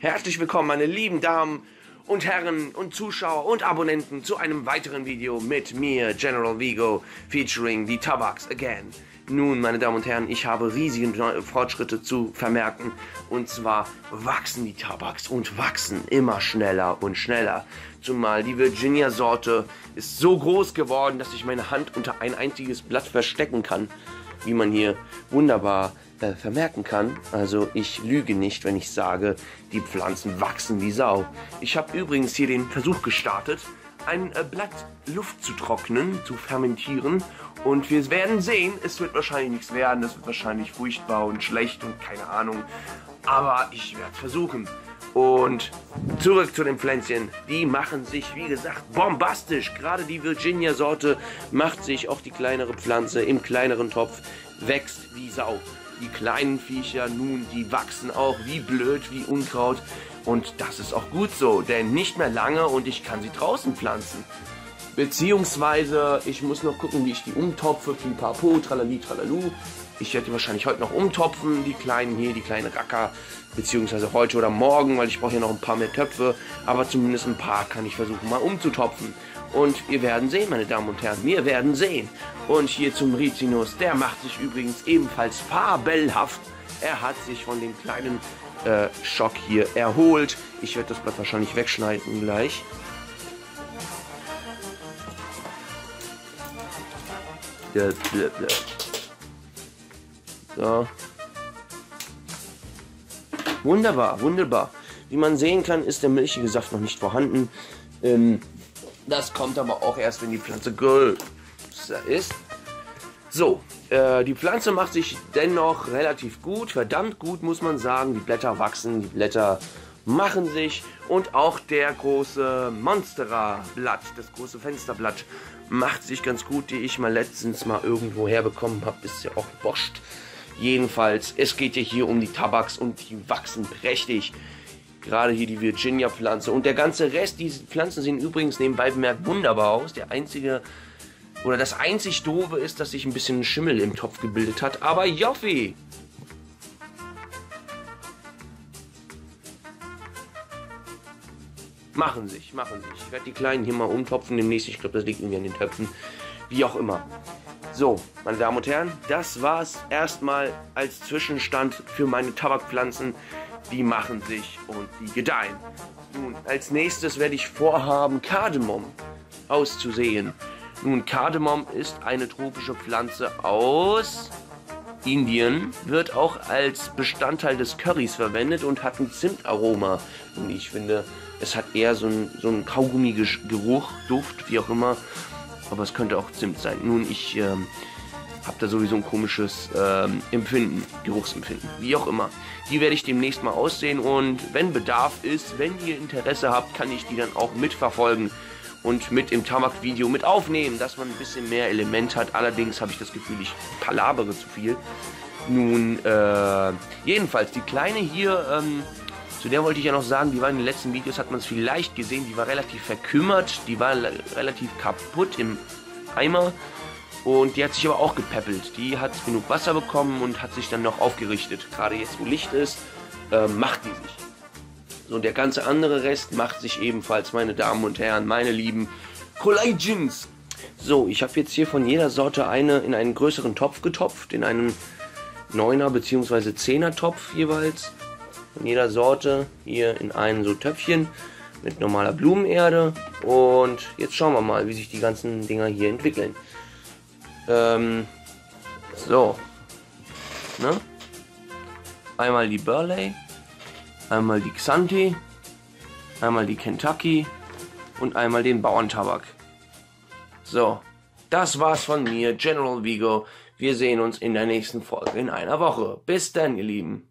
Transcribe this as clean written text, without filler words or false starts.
Herzlich willkommen, meine lieben Damen und Herren und Zuschauer und Abonnenten, zu einem weiteren Video mit mir, General Viggo, featuring die Tabaks again. Nun, meine Damen und Herren, ich habe riesigen Fortschritte zu vermerken. Und zwar wachsen die Tabaks und wachsen immer schneller und schneller. Zumal die Virginia-Sorte ist so groß geworden, dass ich meine Hand unter ein einziges Blatt verstecken kann, wie man hier wunderbar vermerken kann. Also ich lüge nicht, wenn ich sage, die Pflanzen wachsen wie Sau. Ich habe übrigens hier den Versuch gestartet, ein Blatt Luft zu trocknen, zu fermentieren, und wir werden sehen, es wird wahrscheinlich nichts werden, es wird wahrscheinlich furchtbar und schlecht und keine Ahnung, aber ich werde es versuchen. Und zurück zu den Pflänzchen, die machen sich, wie gesagt, bombastisch. Gerade die Virginia-Sorte macht sich, auch die kleinere Pflanze im kleineren Topf, wächst wie Sau. Die kleinen Viecher nun, die wachsen auch wie blöd, wie Unkraut. Und das ist auch gut so, denn nicht mehr lange und ich kann sie draußen pflanzen. Beziehungsweise, ich muss noch gucken, wie ich die umtopfe, pipapo, tralali, tralalu. Ich werde die wahrscheinlich heute noch umtopfen, die kleinen hier, die kleinen Racker. Beziehungsweise heute oder morgen, weil ich brauche ja noch ein paar mehr Töpfe. Aber zumindest ein paar kann ich versuchen, mal umzutopfen. Und wir werden sehen, meine Damen und Herren, wir werden sehen. Und hier zum Rizinus, der macht sich übrigens ebenfalls fabelhaft. Er hat sich von dem kleinen Schock hier erholt. Ich werde das Blatt wahrscheinlich wegschneiden gleich. So. Wunderbar, wunderbar. Wie man sehen kann, ist der milchige Saft noch nicht vorhanden. Das kommt aber auch erst, wenn die Pflanze größer ist. So, die Pflanze macht sich dennoch relativ gut, verdammt gut, muss man sagen. Die Blätter wachsen, die Blätter machen sich, und auch der große Monstera-Blatt, das große Fensterblatt, macht sich ganz gut, die ich mal letztens mal irgendwo herbekommen habe, ist ja auch borscht. Jedenfalls, es geht ja hier um die Tabaks und die wachsen prächtig. Gerade hier die Virginia-Pflanze und der ganze Rest, diese Pflanzen sehen übrigens nebenbei bemerkt wunderbar aus. Der einzige, oder das einzig Doofe ist, dass sich ein bisschen Schimmel im Topf gebildet hat, aber Joffi! Machen sich. Ich werde die Kleinen hier mal umtopfen demnächst. Ich glaube, das liegt irgendwie an den Töpfen. Wie auch immer. So, meine Damen und Herren, das war's erstmal als Zwischenstand für meine Tabakpflanzen. Die machen sich und die gedeihen. Nun, als nächstes werde ich vorhaben, Kardamom auszusehen. Nun, Kardamom ist eine tropische Pflanze aus Indien, wird auch als Bestandteil des Currys verwendet und hat ein Zimtaroma. Und ich finde, es hat eher so einen Kaugummi-Geruch, Duft, wie auch immer. Aber es könnte auch Zimt sein. Nun, ich habe da sowieso ein komisches Empfinden, Geruchsempfinden, wie auch immer. Die werde ich demnächst mal aussehen und wenn Bedarf ist, wenn ihr Interesse habt, kann ich die dann auch mitverfolgen und mit im Tabak-Video mit aufnehmen, dass man ein bisschen mehr Element hat. Allerdings habe ich das Gefühl, ich palabere zu viel. Nun, jedenfalls, die Kleine hier, zu der wollte ich ja noch sagen, die war in den letzten Videos, hat man es vielleicht gesehen, die war relativ verkümmert, die war relativ kaputt im Eimer. Und die hat sich aber auch gepäppelt. Die hat genug Wasser bekommen und hat sich dann noch aufgerichtet. Gerade jetzt, wo Licht ist, macht die sich. So, und der ganze andere Rest macht sich ebenfalls, meine Damen und Herren, meine lieben Collegians. So, ich habe jetzt hier von jeder Sorte eine in einen größeren Topf getopft, in einen 9er bzw. 10er Topf jeweils. Von jeder Sorte hier in einen so Töpfchen mit normaler Blumenerde. Und jetzt schauen wir mal, wie sich die ganzen Dinger hier entwickeln. So, ne? Einmal die Burley, einmal die Xanthi, einmal die Kentucky und einmal den Bauerntabak. So, das war's von mir, General Viggo. Wir sehen uns in der nächsten Folge in einer Woche. Bis dann, ihr Lieben.